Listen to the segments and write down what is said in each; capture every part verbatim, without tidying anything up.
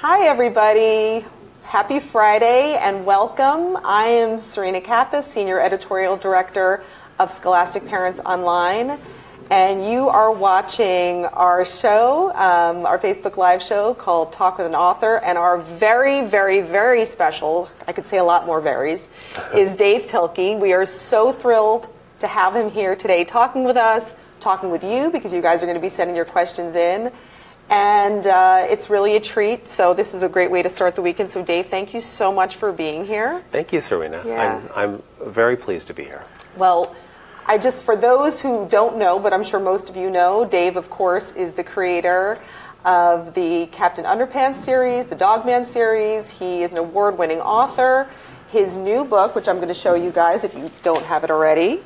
Hi everybody, happy Friday and welcome. I am Serena Kappas, Senior Editorial Director of Scholastic Parents Online, and you are watching our show, um, our Facebook Live show called Talk With an Author, and our very, very, very special, I could say a lot more verys, is Dav Pilkey. We are so thrilled to have him here today talking with us, talking with you, because you guys are going to be sending your questions in. And uh, it's really a treat, so this is a great way to start the weekend. So Dav, thank you so much for being here. Thank you, Serena. Yeah. I'm, I'm very pleased to be here. Well, I just, for those who don't know, but I'm sure most of you know, Dav, of course, is the creator of the Captain Underpants series, the Dog Man series. He is an award-winning author. His new book, which I'm going to show you guys if you don't have it already,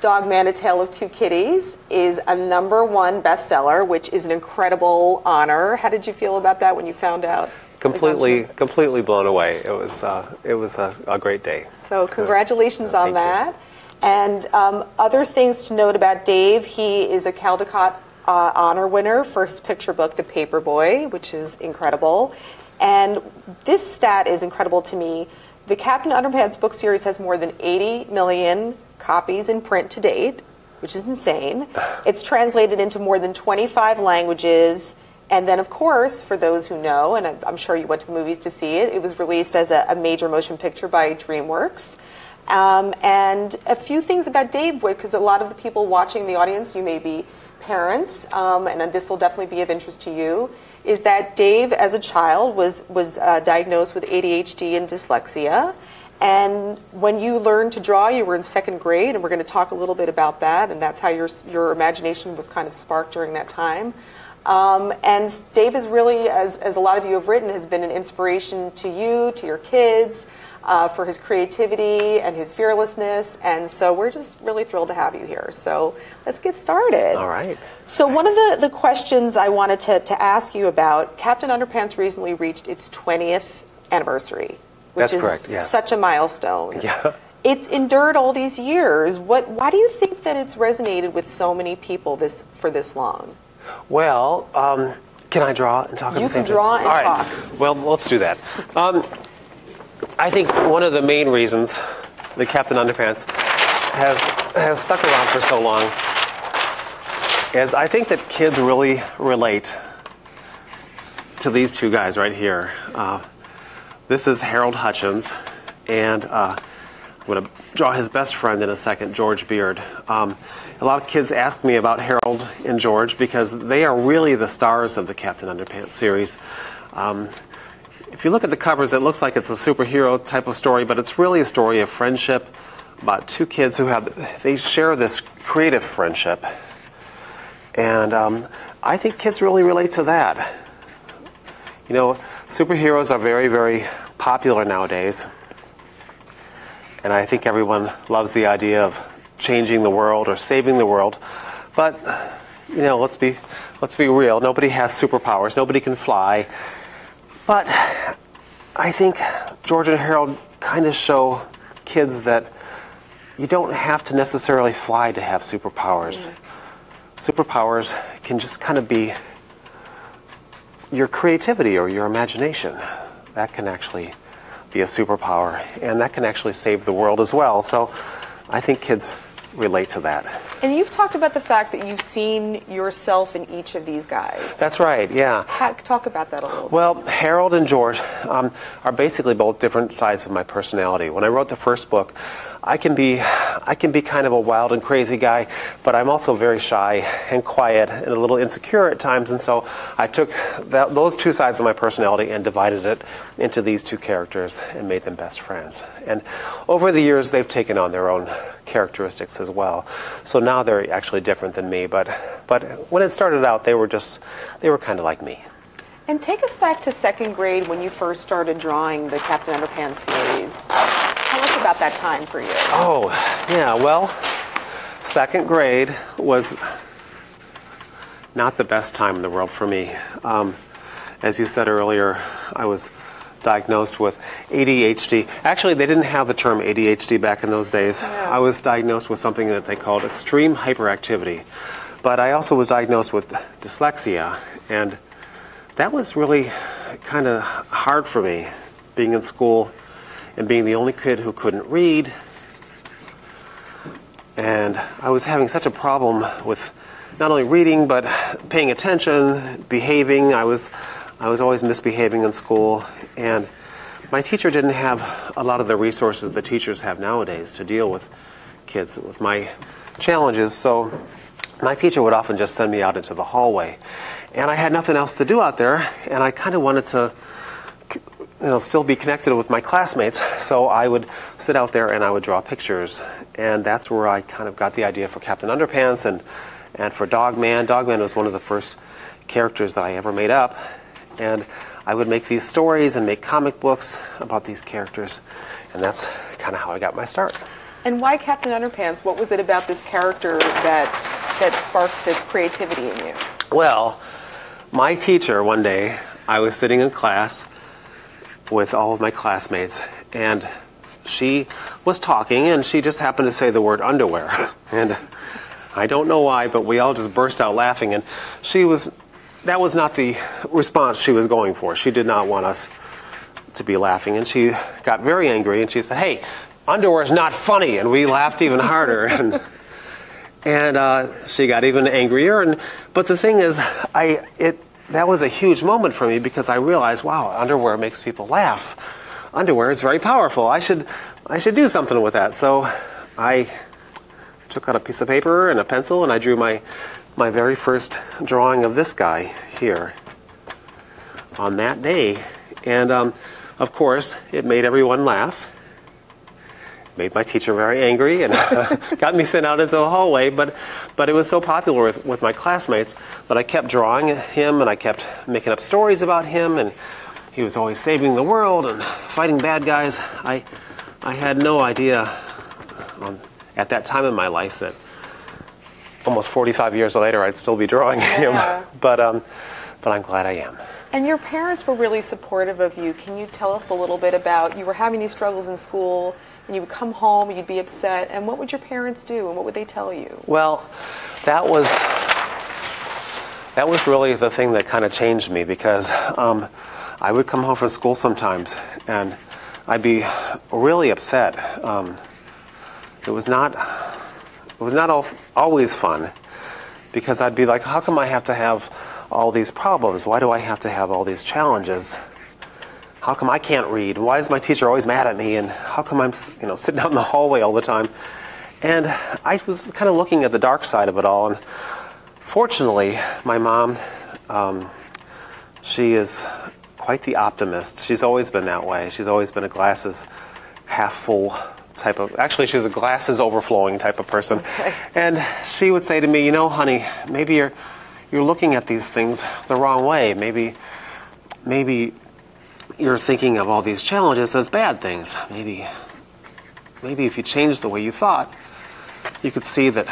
Dog Man: A Tale of Two Kitties, is a number one bestseller, which is an incredible honor. How did you feel about that when you found out? Completely, completely blown away. It was, uh, it was a, a great day. So congratulations uh, on that. You. And um, other things to note about Dav: he is a Caldecott uh, honor winner for his picture book, The Paperboy, which is incredible. And this stat is incredible to me. The Captain Underpants book series has more than eighty million copies in print to date, which is insane. It's translated into more than twenty-five languages. And then, of course, for those who know, and I'm sure you went to the movies to see it, it was released as a, a major motion picture by DreamWorks. Um, and a few things about Dav, because a lot of the people watching the audience, you may be parents, um, and this will definitely be of interest to you, is that Dav, as a child, was, was uh, diagnosed with A D H D and dyslexia. And when you learned to draw, you were in second grade, and we're going to talk a little bit about that, and that's how your, your imagination was kind of sparked during that time. Um, and Dav is really, as, as a lot of you have written, has been an inspiration to you, to your kids, uh, for his creativity and his fearlessness, and so we're just really thrilled to have you here. So let's get started. All right. So one of the, the questions I wanted to, to ask you about, Captain Underpants recently reached its twentieth anniversary. Which That's is correct, yeah. such a milestone. Yeah. It's endured all these years. What, why do you think that it's resonated with so many people this for this long? Well, um, can I draw and talk at the same time? You can draw and all talk. Right. Well, let's do that. Um, I think one of the main reasons that Captain Underpants has, has stuck around for so long is I think that kids really relate to these two guys right here. Uh, This is Harold Hutchins, and uh, I'm going to draw his best friend in a second, George Beard. Um, a lot of kids ask me about Harold and George because they are really the stars of the Captain Underpants series. Um, if you look at the covers, it looks like it's a superhero type of story, but it's really a story of friendship about two kids who have, they share this creative friendship. And um, I think kids really relate to that. You know, superheroes are very, very popular nowadays, and I think everyone loves the idea of changing the world or saving the world. But you know, let's be let's be real. Nobody has superpowers. Nobody can fly. But I think George and Harold kind of show kids that you don't have to necessarily fly to have superpowers. Superpowers can just kind of be your creativity or your imagination. That can actually be a superpower, and that can actually save the world as well. So I think kids relate to that. And you've talked about the fact that you've seen yourself in each of these guys. That's right, yeah. Ha- talk about that a little bit. Well, Harold and George um, are basically both different sides of my personality. When I wrote the first book, I can be, I can be kind of a wild and crazy guy, but I'm also very shy and quiet and a little insecure at times, and so I took that, those two sides of my personality and divided it into these two characters and made them best friends. And over the years, they've taken on their own characteristics as well. So now they're actually different than me, but but when it started out, they were just, they were kind of like me. And take us back to second grade when you first started drawing the Captain Underpants series. Tell us about that time for you. Oh, yeah, well, second grade was not the best time in the world for me. Um, as you said earlier, I was diagnosed with A D H D. Actually, they didn't have the term A D H D back in those days. Yeah. I was diagnosed with something that they called extreme hyperactivity. But I also was diagnosed with dyslexia, and that was really kind of hard for me, being in school and being the only kid who couldn't read. And I was having such a problem with not only reading, but paying attention, behaving. I was, I was always misbehaving in school. And my teacher didn't have a lot of the resources that teachers have nowadays to deal with kids with my challenges. So my teacher would often just send me out into the hallway. And I had nothing else to do out there. And I kind of wanted to, you know, still be connected with my classmates. So I would sit out there and I would draw pictures. And that's where I kind of got the idea for Captain Underpants and, and for Dog Man. Dog Man was one of the first characters that I ever made up. And I would make these stories and make comic books about these characters. And that's kind of how I got my start. And why Captain Underpants? What was it about this character that, that sparked this creativity in you? Well, my teacher one day, I was sitting in class with all of my classmates, and she was talking, and she just happened to say the word underwear. And I don't know why, but we all just burst out laughing, and she was, that was not the response she was going for. She did not want us to be laughing, and she got very angry, and she said, "Hey, underwear is not funny," and we laughed even harder. And, and uh, she got even angrier, and, but the thing is, I, it, that was a huge moment for me because I realized, wow, underwear makes people laugh. Underwear is very powerful. I should, I should do something with that. So I took out a piece of paper and a pencil and I drew my, my very first drawing of this guy here on that day. And um, of course, it made everyone laugh. Made my teacher very angry and uh, got me sent out into the hallway, but but it was so popular with, with my classmates that I kept drawing him and I kept making up stories about him, and he was always saving the world and fighting bad guys. I I had no idea um, at that time in my life that almost forty-five years later I'd still be drawing yeah. him, but um, but I'm glad I am. And your parents were really supportive of you. Can you tell us a little bit about, you were having these struggles in school, and you would come home, and you'd be upset, and what would your parents do, and what would they tell you? Well, that was, that was really the thing that kind of changed me, because um, I would come home from school sometimes, and I'd be really upset. Um, it was not, it was not al- always fun, because I'd be like, how come I have to have all these problems? Why do I have to have all these challenges? How come I can't read? Why is my teacher always mad at me? And how come I'm, you know, sitting out in the hallway all the time? And I was kind of looking at the dark side of it all. And fortunately, my mom, um, she is quite the optimist. She's always been that way. She's always been a glasses half full type of, actually she's a glasses overflowing type of person. Okay. And she would say to me, you know, honey, maybe you're You're looking at these things the wrong way. Maybe, maybe you're thinking of all these challenges as bad things. Maybe, maybe if you changed the way you thought, you could see that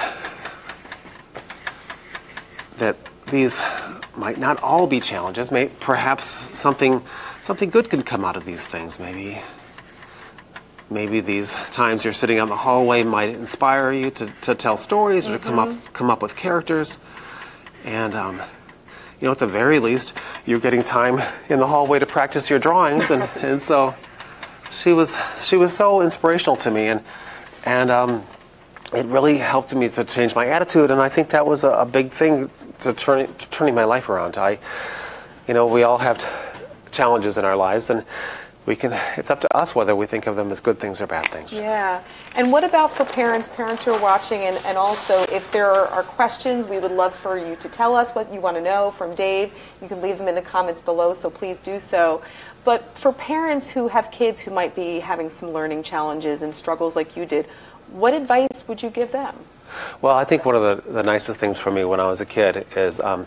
that these might not all be challenges. Maybe, perhaps something something good could come out of these things. Maybe, maybe these times you're sitting on the hallway might inspire you to, to tell stories or mm-hmm. to come up come up with characters. And, um, you know, at the very least, you're getting time in the hallway to practice your drawings. And, and so she was she was so inspirational to me. And, and um, it really helped me to change my attitude. And I think that was a, a big thing to, turn, to turning my life around. I, you know, we all have challenges in our lives. And we can, it's up to us whether we think of them as good things or bad things. Yeah. And what about for parents, parents who are watching, and, and also if there are questions, we would love for you to tell us what you want to know from Dave. You can leave them in the comments below, so please do so. But for parents who have kids who might be having some learning challenges and struggles like you did, what advice would you give them? Well, I think one of the, the nicest things for me when I was a kid is um,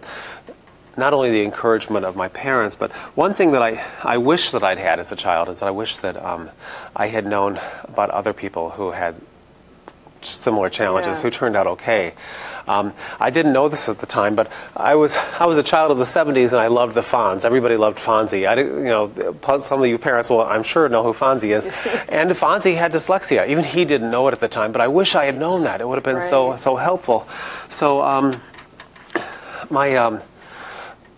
not only the encouragement of my parents, but one thing that I, I wish that I'd had as a child is that I wish that um, I had known about other people who had similar challenges, yeah. who turned out okay. Um, I didn't know this at the time, but I was I was a child of the seventies, and I loved the Fonz. Everybody loved Fonzie. I didn't, you know, some of you parents will, I'm sure, know who Fonzie is. And Fonzie had dyslexia. Even he didn't know it at the time, but I wish I had known that. It would have been right. so so helpful. So um, my um,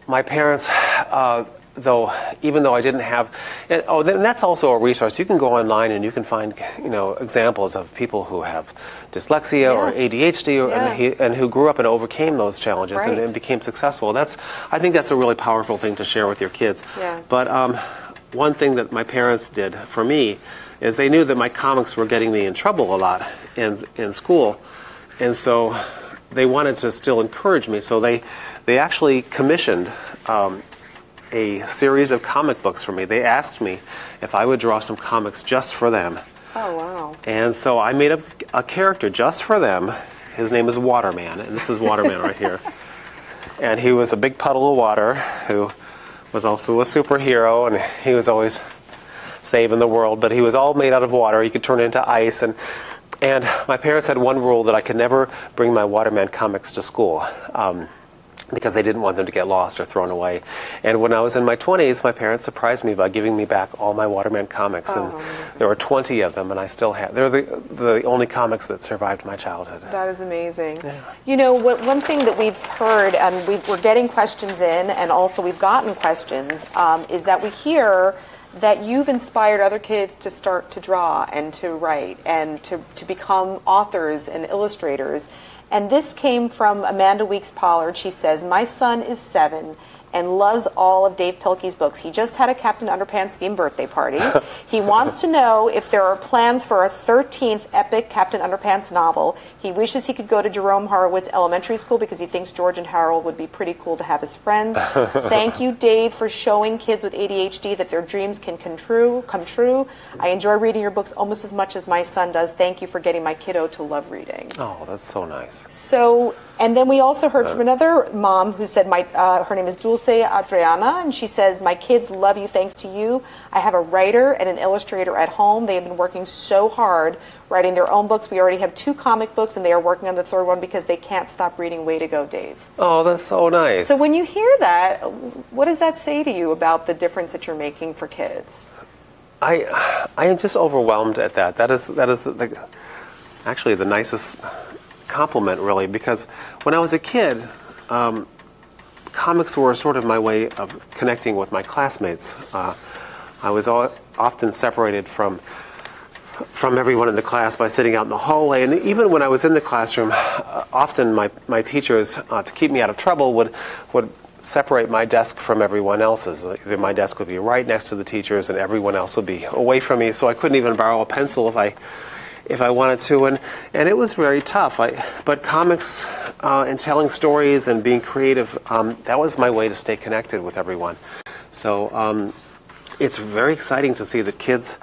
My parents uh, though, even though I didn't have, and, oh, then that's also a resource. You can go online and you can find, you know, examples of people who have dyslexia yeah. or A D H D or, yeah. and, he, and who grew up and overcame those challenges right. and, and became successful. That's, I think that's a really powerful thing to share with your kids. Yeah. But um, one thing that my parents did for me is they knew that my comics were getting me in trouble a lot in, in school, and so they wanted to still encourage me, so they, they actually commissioned um, a series of comic books for me. They asked me if I would draw some comics just for them. Oh, wow. And so I made up a, a character just for them. His name is Waterman, and this is Waterman right here. And he was a big puddle of water who was also a superhero, and he was always saving the world, but he was all made out of water. He could turn into ice, and and my parents had one rule that I could never bring my Waterman comics to school um, because they didn't want them to get lost or thrown away. And when I was in my twenties, my parents surprised me by giving me back all my Waterman comics, oh, and amazing. There were twenty of them, and I still have. They're the, the only comics that survived my childhood. That is amazing. Yeah. You know, what, one thing that we've heard, and we, we're getting questions in, and also we've gotten questions, um, is that we hear that you've inspired other kids to start to draw and to write and to, to become authors and illustrators. And this came from Amanda Weeks Pollard. She says, my son is seven and loves all of Dave Pilkey's books. He just had a Captain Underpants themed birthday party. He wants to know if there are plans for a thirteenth epic Captain Underpants novel. He wishes he could go to Jerome Horowitz Elementary School because he thinks George and Harold would be pretty cool to have as friends. Thank you, Dave, for showing kids with A D H D that their dreams can come true, come true. I enjoy reading your books almost as much as my son does. Thank you for getting my kiddo to love reading. Oh, that's so nice. So, and then we also heard from another mom who said, my, uh, her name is Dulce Adriana, and she says, my kids love you thanks to you. I have a writer and an illustrator at home. They have been working so hard writing their own books. We already have two comic books, and they are working on the third one because they can't stop reading. Way to go, Dave. Oh, that's so nice. So when you hear that, what does that say to you about the difference that you're making for kids? I, I am just overwhelmed at that. That is, that is the, the, actually the nicest compliment, really, because when I was a kid, um, comics were sort of my way of connecting with my classmates. Uh, I was all, often separated from from everyone in the class by sitting out in the hallway, and even when I was in the classroom, uh, often my, my teachers, uh, to keep me out of trouble, would would separate my desk from everyone else's. My desk would be right next to the teachers, and everyone else would be away from me, so I couldn't even borrow a pencil if I if I wanted to, and, and it was very tough. I, but comics uh, and telling stories and being creative, um, that was my way to stay connected with everyone. So um, it's very exciting to see that kids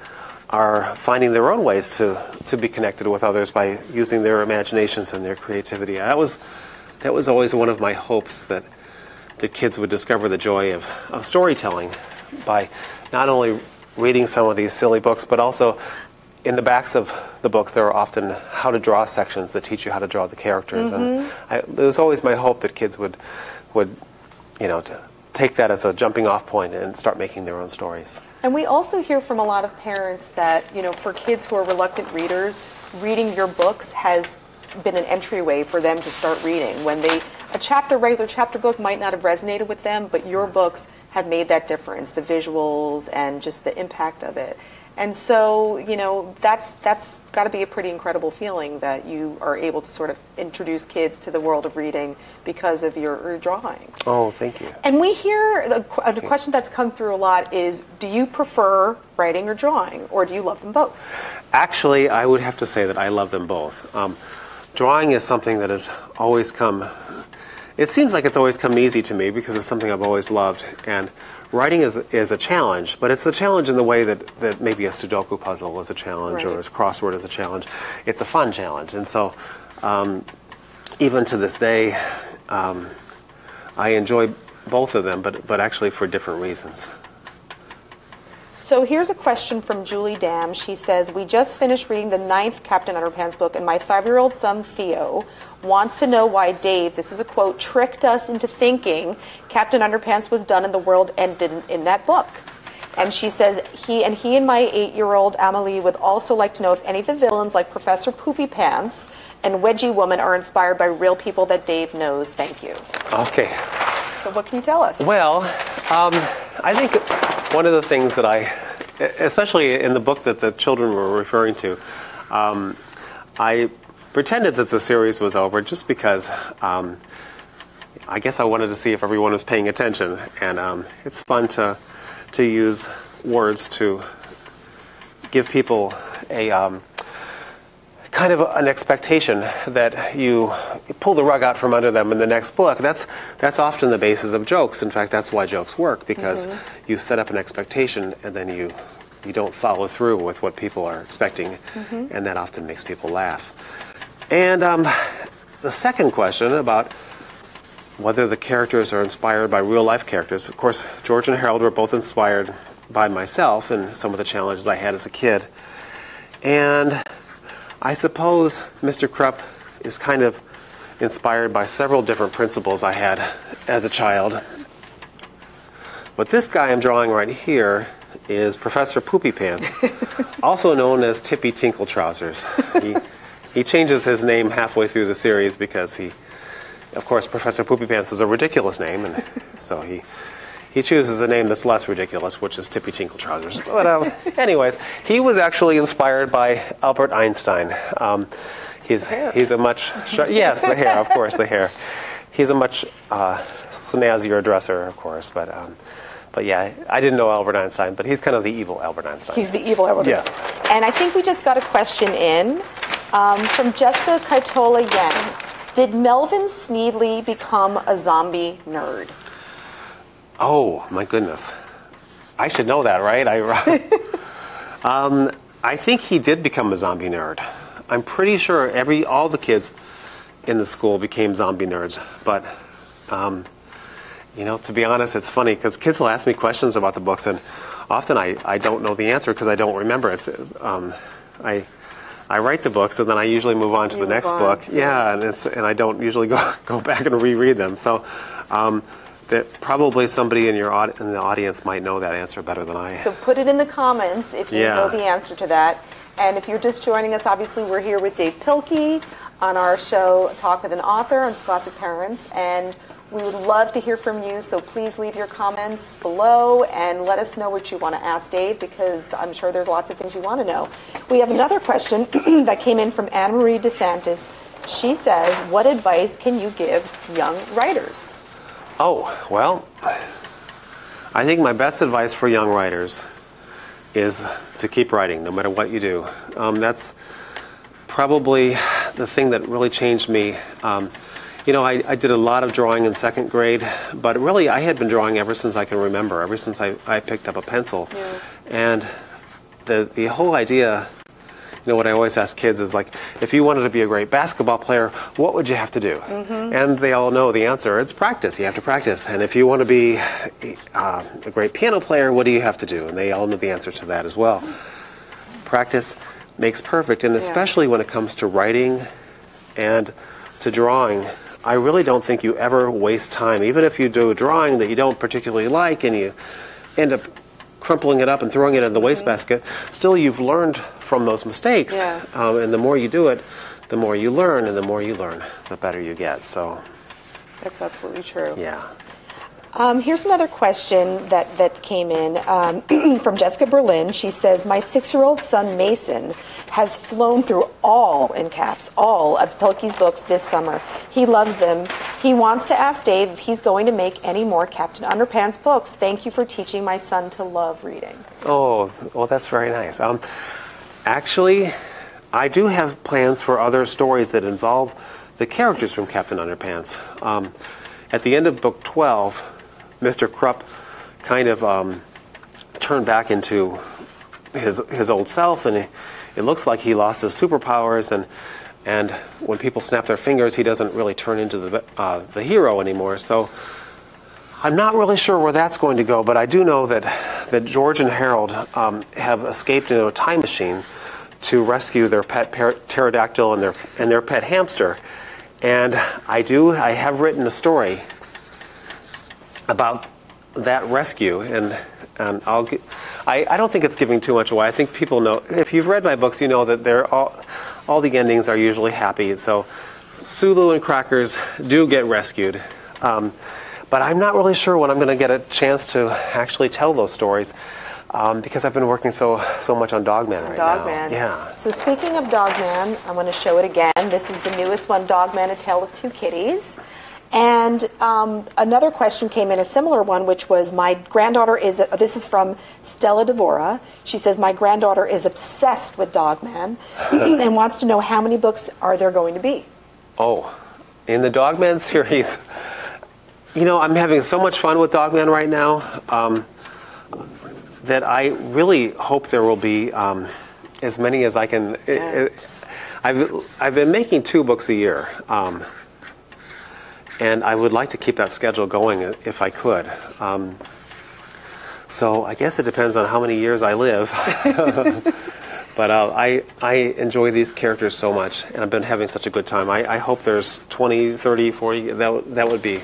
are finding their own ways to, to be connected with others by using their imaginations and their creativity. That was, that was always one of my hopes, that the kids would discover the joy of, of storytelling by not only reading some of these silly books, but also in the backs of the books, there are often how to draw sections that teach you how to draw the characters. Mm-hmm. And I, it was always my hope that kids would, would you know, to take that as a jumping off point and start making their own stories. And we also hear from a lot of parents that, you know, for kids who are reluctant readers, reading your books has been an entryway for them to start reading. When they, a chapter, regular chapter book might not have resonated with them, but your books have made that difference, the visuals and just the impact of it. And so, you know, that's that's got to be a pretty incredible feeling that you are able to sort of introduce kids to the world of reading because of your, your drawing. Oh, thank you. And we hear, the, the question that's come through a lot is, do you prefer writing or drawing, or do you love them both? Actually, I would have to say that I love them both. Um, drawing is something that has always come, it seems like it's always come easy to me because it's something I've always loved. And writing is, is a challenge, but it's a challenge in the way that, that maybe a Sudoku puzzle is a challenge, right, or a crossword is a challenge. It's a fun challenge. And so um, even to this day, um, I enjoy both of them, but, but actually for different reasons. So here's a question from Julie Dam. She says, we just finished reading the ninth Captain Underpants book, and my five-year-old son, Theo, wants to know why Dave, this is a quote, tricked us into thinking Captain Underpants was done and the world ended in, in that book. And she says, he and he and my eight-year-old Amelie would also like to know if any of the villains like Professor Poopypants and Wedgie Woman are inspired by real people that Dave knows. Thank you. Okay. So what can you tell us? Well, um, I think one of the things that I, especially in the book that the children were referring to, um, I pretended that the series was over just because um, I guess I wanted to see if everyone was paying attention. And um, it's fun to, to use words to give people a um, kind of an expectation that you pull the rug out from under them in the next book. That's, that's often the basis of jokes. In fact, that's why jokes work, because mm-hmm. you set up an expectation and then you, you don't follow through with what people are expecting, mm-hmm. and that often makes people laugh. And um, the second question about whether the characters are inspired by real-life characters. Of course, George and Harold were both inspired by myself and some of the challenges I had as a kid. And I suppose Mister Krupp is kind of inspired by several different principles I had as a child. But this guy I'm drawing right here is Professor Poopypants, also known as Tippy Tinkle Trousers. He, he changes his name halfway through the series because he, of course, Professor Poopypants is a ridiculous name, and so he... He chooses a name that's less ridiculous, which is Tippy Tinkle Trousers. But um, anyways, he was actually inspired by Albert Einstein. Um, he's, he's a much, yes, the hair, of course, the hair. He's a much uh, snazzier dresser, of course. But, um, but yeah, I didn't know Albert Einstein, but he's kind of the evil Albert Einstein. He's the evil Albert Einstein. Yes. And I think we just got a question in um, from Jessica Kaitola Yen. Did Melvin Sneedley become a zombie nerd? Oh, my goodness. I should know that, right? I, um, I think he did become a zombie nerd. I'm pretty sure every all the kids in the school became zombie nerds. But, um, you know, to be honest, it's funny because kids will ask me questions about the books, and often I, I don't know the answer because I don't remember. It's, um, I, I write the books, and then I usually move on to you the next on. book. Yeah, and, it's, and I don't usually go, go back and reread them. So... Um, that probably somebody in your in the audience might know that answer better than I. So put it in the comments if you yeah. know the answer to that. And if you're just joining us, obviously we're here with Dav Pilkey on our show Talk With an Author on Scholastic Parents, and we would love to hear from you, so please leave your comments below and let us know what you want to ask Dave, because I'm sure there's lots of things you want to know. We have another question that came in from Anne Marie DeSantis. She says, what advice can you give young writers? Oh, well, I think my best advice for young writers is to keep writing, no matter what you do. Um, that's probably the thing that really changed me. Um, you know, I, I did a lot of drawing in second grade, but really I had been drawing ever since I can remember, ever since I, I picked up a pencil. Yeah. And the, the whole idea, you know, what I always ask kids is, like, if you wanted to be a great basketball player, what would you have to do? Mm-hmm. And they all know the answer. It's practice. You have to practice. And if you want to be uh, a great piano player, what do you have to do? And they all know the answer to that as well. Practice makes perfect. And especially yeah. when it comes to writing and to drawing, I really don't think you ever waste time. Even if you do a drawing that you don't particularly like and you end up crumpling it up and throwing it in the wastebasket, still you've learned from those mistakes. Yeah. Um, and the more you do it, the more you learn, and the more you learn, the better you get. So that's absolutely true. Yeah. Um, here's another question that, that came in um, from Jessica Berlin. She says, my six-year-old son Mason has flown through all, in caps, all of Pilkey's books this summer. He loves them. He wants to ask Dave if he's going to make any more Captain Underpants books. Thank you for teaching my son to love reading. Oh, well, that's very nice. Um, actually, I do have plans for other stories that involve the characters from Captain Underpants. Um, at the end of book twelve, Mister Krupp kind of um, turned back into his his old self, and it, it looks like he lost his superpowers. And and when people snap their fingers, he doesn't really turn into the uh, the hero anymore. So I'm not really sure where that's going to go, but I do know that that George and Harold um, have escaped into a time machine to rescue their pet pterodactyl and their and their pet hamster. And I do I have written a story about that rescue, and um, I'll get, I, I don't think it's giving too much away. I think people know, if you've read my books, you know that they're all, all the endings are usually happy. So Sulu and Crackers do get rescued, um, but I'm not really sure when I'm going to get a chance to actually tell those stories, um, because I've been working so so much on Dog Man right now. Dog Man. Yeah. So speaking of Dog Man, I'm going to show it again. This is the newest one, Dog Man: A Tale of Two Kitties. And um, another question came in, a similar one, which was, my granddaughter is, a, this is from Stella Devora. She says, my granddaughter is obsessed with Dog Man and wants to know how many books are there going to be? Oh, in the Dog Man series, you know, I'm having so much fun with Dog Man right now um, that I really hope there will be um, as many as I can. Yeah. It, it, I've, I've been making two books a year. Um, And I would like to keep that schedule going if I could. Um, so I guess it depends on how many years I live. But uh, I, I enjoy these characters so much, and I've been having such a good time. I, I hope there's twenty, thirty, forty. That, that, would be,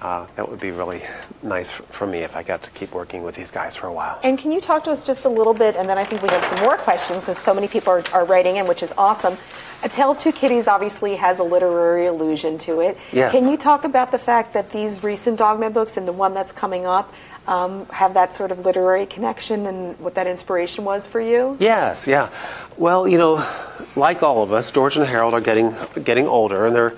uh, that would be really nice for me if I got to keep working with these guys for a while. And can you talk to us just a little bit, and then I think we have some more questions, because so many people are, are writing in, which is awesome. A Tale of Two Kitties obviously has a literary allusion to it. Yes. Can you talk about the fact that these recent Dog Man books and the one that's coming up um, have that sort of literary connection and what that inspiration was for you? Yes, yeah. Well, you know, like all of us, George and Harold are getting getting older, and they're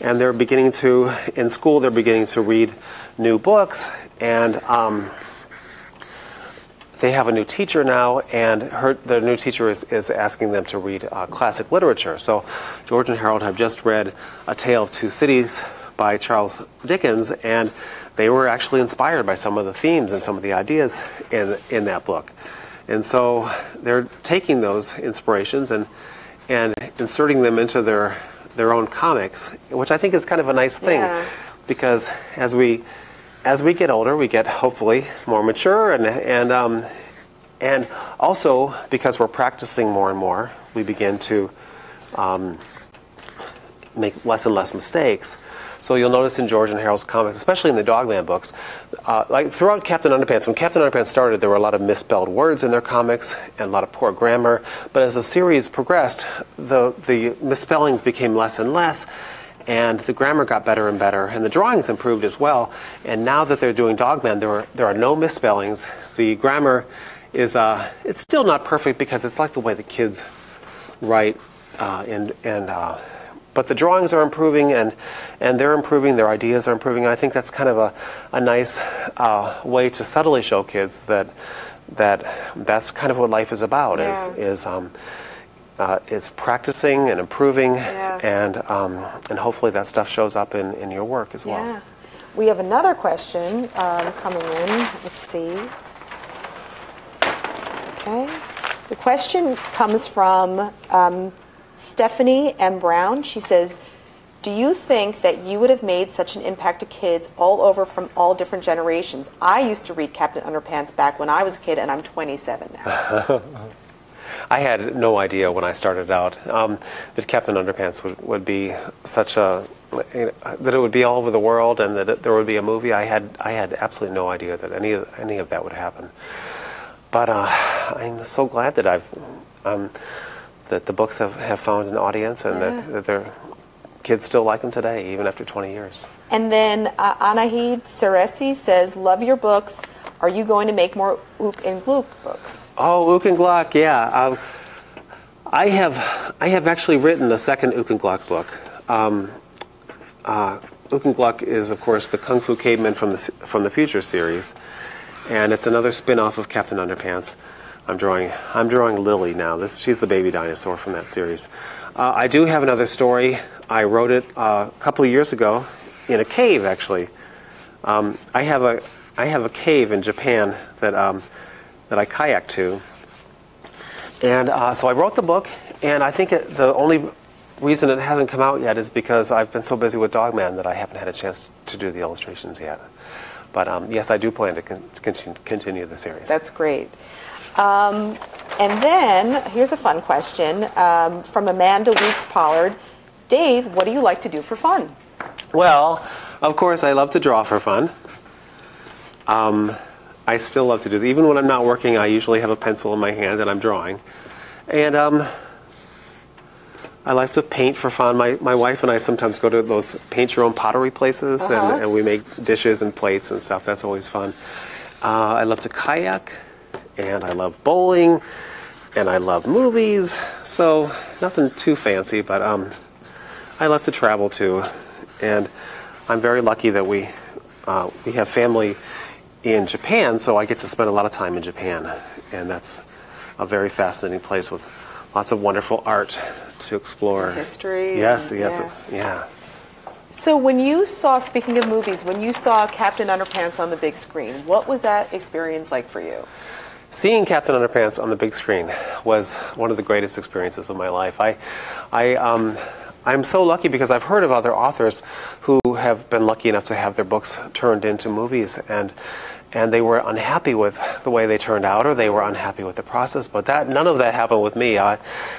and they're beginning to in school. They're beginning to read new books, and um, they have a new teacher now, and her, their new teacher is, is asking them to read uh, classic literature. So George and Harold have just read A Tale of Two Cities by Charles Dickens, and they were actually inspired by some of the themes and some of the ideas in, in that book. And so they're taking those inspirations and, and inserting them into their, their own comics, which I think is kind of a nice thing, yeah. Because as we... As we get older, we get hopefully more mature, and and um, and also because we're practicing more and more, we begin to um, make less and less mistakes. So you'll notice in George and Harold's comics, especially in the Dog Man books, uh, like throughout Captain Underpants, when Captain Underpants started, there were a lot of misspelled words in their comics and a lot of poor grammar. But as the series progressed, the the misspellings became less and less. And the grammar got better and better, and the drawings improved as well. And now that they're doing Dog Man, there are, there are no misspellings. The grammar is uh, it's still not perfect because it's like the way the kids write, uh, and and uh, but the drawings are improving, and and they're improving. Their ideas are improving. And I think that's kind of a a nice uh, way to subtly show kids that that that's kind of what life is about. Yeah. Is is um, Uh, is practicing and improving, yeah. and um, and hopefully that stuff shows up in, in your work as well. Yeah. We have another question um, coming in. Let's see. Okay. The question comes from um, Stephanie M. Brown. She says, do you think that you would have made such an impact to kids all over from all different generations? I used to read Captain Underpants back when I was a kid, and I'm twenty-seven now. I had no idea when I started out um, that Captain Underpants would, would be such a, you know, that it would be all over the world and that it, there would be a movie. I had I had absolutely no idea that any of, any of that would happen. But uh, I'm so glad that I've um, that the books have, have found an audience, and yeah. that, that their kids still like them today, even after twenty years. And then uh, Anahid Seresi says, "Love your books. Are you going to make more Ook and Gluck books?" Oh, Ook and Gluck, yeah. Um, I have, I have actually written a second Ook and Gluck book. Um, uh, Ook and Gluck is, of course, the Kung Fu Caveman from the from the Future series, and it's another spin-off of Captain Underpants. I'm drawing, I'm drawing Lily now. This, she's the baby dinosaur from that series. Uh, I do have another story. I wrote it uh, a couple of years ago in a cave, actually. Um, I have a. I have a cave in Japan that um, that I kayak to, and uh, so I wrote the book. And I think it, the only reason it hasn't come out yet is because I've been so busy with Dog Man that I haven't had a chance to do the illustrations yet. But um, yes, I do plan to, con to continue, continue the series. That's great. Um, and then here's a fun question um, from Amanda Weeks Pollard. Dave, what do you like to do for fun? Well, of course, I love to draw for fun. Um, I still love to do that. Even when I'm not working, I usually have a pencil in my hand and I'm drawing. And um, I like to paint for fun. My, my wife and I sometimes go to those paint-your-own pottery places, uh-huh. and, and we make dishes and plates and stuff. That's always fun. Uh, I love to kayak, and I love bowling, and I love movies. So nothing too fancy, but um, I love to travel, too. And I'm very lucky that we, uh, we have family in Japan, so I get to spend a lot of time in Japan. And that's a very fascinating place with lots of wonderful art to explore. History. Yes, yes, yeah. yeah. So when you saw, speaking of movies, when you saw Captain Underpants on the big screen, what was that experience like for you? Seeing Captain Underpants on the big screen was one of the greatest experiences of my life. I, I, um, I'm so lucky because I've heard of other authors who have been lucky enough to have their books turned into movies, and and they were unhappy with the way they turned out, or they were unhappy with the process, but that none of that happened with me. I,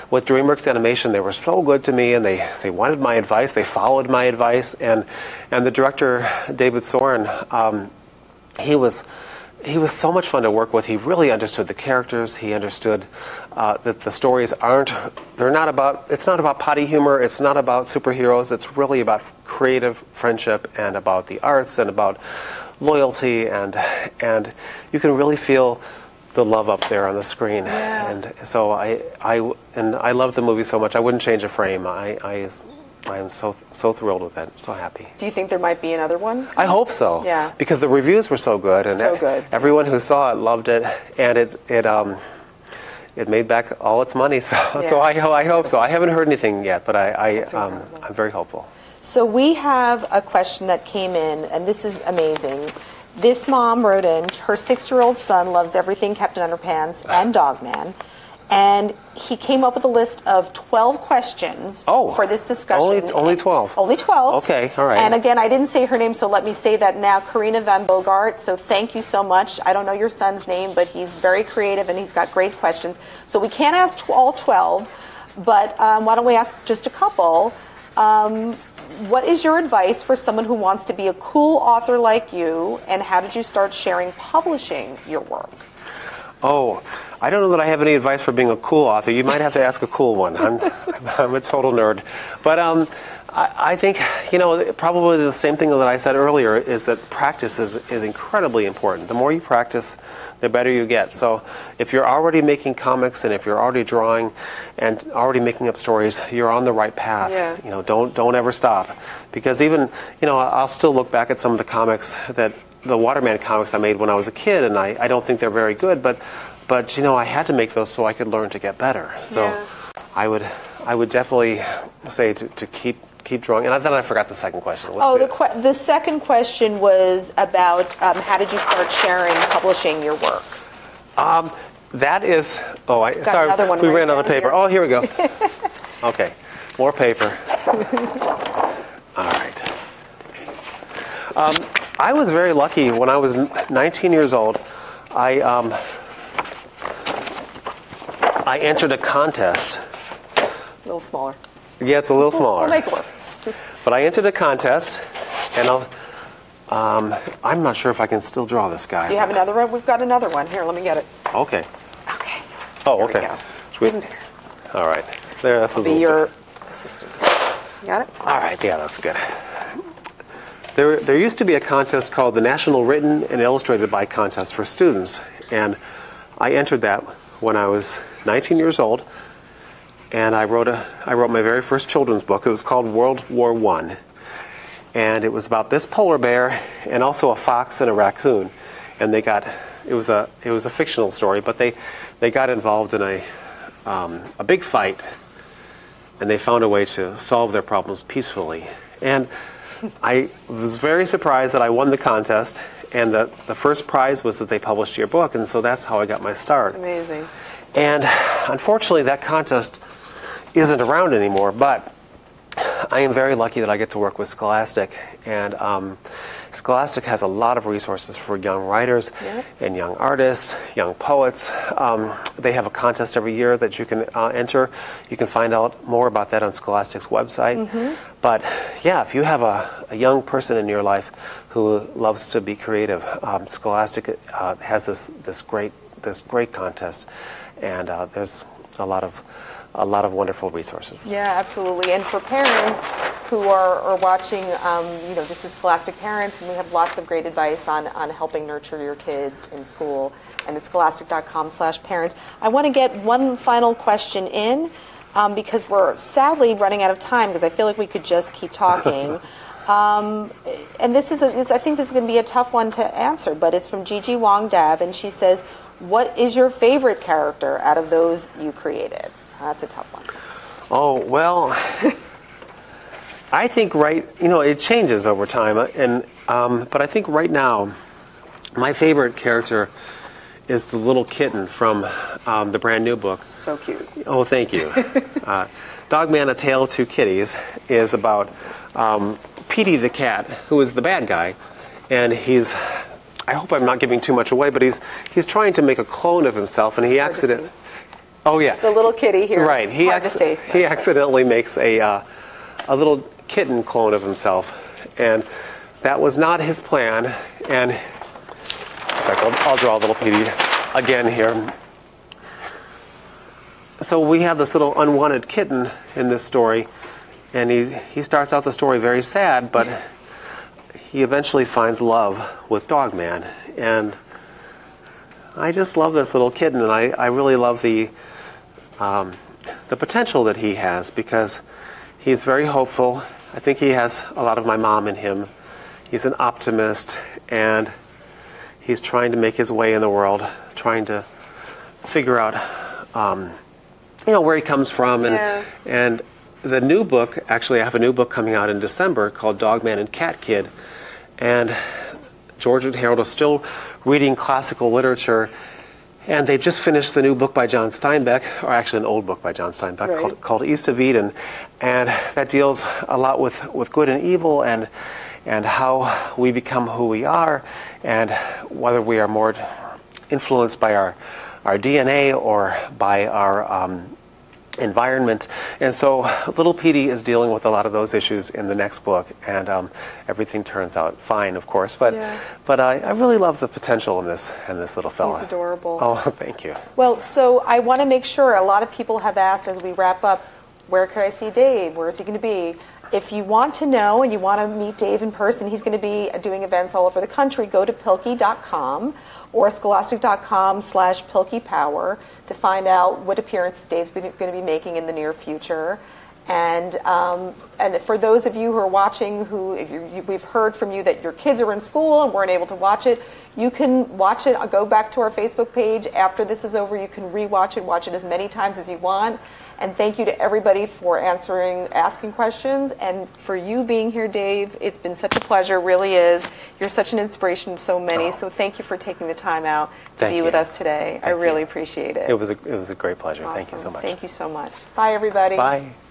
with DreamWorks Animation, they were so good to me, and they, they wanted my advice, they followed my advice, and and the director, David Soren, um, he was he was so much fun to work with. He really understood the characters, he understood uh, that the stories aren't, they're not about, it's not about potty humor, it's not about superheroes, it's really about creative friendship and about the arts and about loyalty, and and you can really feel the love up there on the screen. Yeah. And so I I and I love the movie so much. I wouldn't change a frame. I I, I am so so thrilled with it. So happy. Do you think there might be another one? I hope so. Yeah. Because the reviews were so good, and so good. Everyone who saw it loved it, and it it um it made back all its money. So yeah, so I I hope so. I haven't heard anything yet, but I I um, I'm very hopeful. So we have a question that came in, and this is amazing. This mom wrote in, her six-year-old son loves everything Captain Underpants and Dog Man, and he came up with a list of twelve questions oh, for this discussion. Only, only twelve? Only twelve. Okay, all right. And again, I didn't say her name, so let me say that now, Karina Van Bogart, so thank you so much. I don't know your son's name, but he's very creative, and he's got great questions. So we can't ask all twelve, but um, why don't we ask just a couple? Um, What is your advice for someone who wants to be a cool author like you, and how did you start sharing publishing your work? Oh, I don't know that I have any advice for being a cool author. You might have to ask a cool one. I'm, I'm a total nerd. But um, I, I think, you know, probably the same thing that I said earlier is that practice is, is incredibly important. The more you practice, the better you get. So if you're already making comics, and if you're already drawing and already making up stories, you're on the right path. Yeah. You know, don't don't ever stop. Because even, you know, I'll still look back at some of the comics, that the Waterman comics I made when I was a kid, and I, I don't think they're very good, but but you know, I had to make those so I could learn to get better. So yeah. I would I would definitely say to, to keep keep drawing. And I thought I forgot the second question. What's oh, the, the, que the second question was about um, how did you start sharing, publishing your work? Um, that is, oh, I, sorry, we ran out of paper. Here. Oh, here we go. Okay, more paper. All right. Um, I was very lucky when I was nineteen years old. I, um, I entered a contest. A little smaller. Yeah, it's a little smaller. I'll make one. But I entered a contest, and I'll, um, I'm not sure if I can still draw this guy. Do you have another one? We've got another one. Here, let me get it. Okay. Okay. Oh, there okay. We go. Even better. All right. There, that's I'll a little be your bit. Assistant. You got it? All right. Yeah, that's good. There, there used to be a contest called the National Written and Illustrated by Contest for Students, and I entered that when I was nineteen years old. And I wrote a, I wrote my very first children's book. It was called World War One. And it was about this polar bear and also a fox and a raccoon. And they got, it was a, it was a fictional story, but they, they got involved in a, um, a big fight. And they found a way to solve their problems peacefully. And I was very surprised that I won the contest. And the, the first prize was that they published your book. And so that's how I got my start. Amazing. And unfortunately, that contest isn't around anymore, but I am very lucky that I get to work with Scholastic, and um, Scholastic has a lot of resources for young writers, yeah, and young artists, young poets. Um, they have a contest every year that you can uh, enter. You can find out more about that on Scholastic's website. Mm-hmm. But yeah, if you have a, a young person in your life who loves to be creative, um, Scholastic uh, has this this great this great contest, and uh, there's a lot of a lot of wonderful resources. Yeah, absolutely. And for parents who are, are watching, um, you know, this is Scholastic Parents, and we have lots of great advice on, on helping nurture your kids in school. And it's scholastic dot com slash parents. I want to get one final question in, um, because we're sadly running out of time, because I feel like we could just keep talking. Um, and this is, a, I think this is going to be a tough one to answer, but it's from Gigi Wong Dav, and she says, what is your favorite character out of those you created? That's a tough one. Oh, well, I think right, you know, it changes over time. And, um, but I think right now, my favorite character is the little kitten from um, the brand new books. So cute. Oh, thank you. uh, Dog Man, A Tale of Two Kitties is about um, Petey the cat, who is the bad guy. And he's, I hope I'm not giving too much away, but he's, he's trying to make a clone of himself, and it's he accidentally... Oh yeah, the little kitty here. Right, he, acci he accidentally makes a uh, a little kitten clone of himself, and that was not his plan. And in fact, I'll, I'll draw a little Petey again here. So we have this little unwanted kitten in this story, and he he starts out the story very sad, but he eventually finds love with Dog Man, and I just love this little kitten, and I I really love the. Um, the potential that he has, because he's very hopeful. I think he has a lot of my mom in him. He's an optimist, and he's trying to make his way in the world, trying to figure out, um, you know, where he comes from. And, yeah. and the new book, actually, I have a new book coming out in December called Dog Man and Cat Kid. And George and Harold are still reading classical literature. And they just finished the new book by John Steinbeck, or actually an old book by John Steinbeck, right. called, called East of Eden. And that deals a lot with, with good and evil, and, and how we become who we are, and whether we are more influenced by our, our D N A or by our um, environment. And so little Petey is dealing with a lot of those issues in the next book. And um, everything turns out fine, of course. But yeah. but I, I really love the potential in this in this little fella. He's adorable. Oh, thank you. Well, so I want to make sure, a lot of people have asked as we wrap up, where could I see Dave? Where is he going to be? If you want to know and you want to meet Dave in person, he's going to be doing events all over the country. Go to pilkey dot com or scholastic dot com slash pilkey power to find out what appearances Dave's going to be making in the near future. And, um, and for those of you who are watching, who if you, you, we've heard from you that your kids are in school and weren't able to watch it, you can watch it. I'll go back to our Facebook page. After this is over, you can rewatch it, watch it as many times as you want. And thank you to everybody for answering, asking questions, and for you being here, Dave. It's been such a pleasure, really is. You're such an inspiration to so many, oh. so thank you for taking the time out to thank be you. with us today. Thank I really you. appreciate it. It was a, it was a great pleasure. Awesome. Thank you so much. Thank you so much. Bye, everybody. Bye.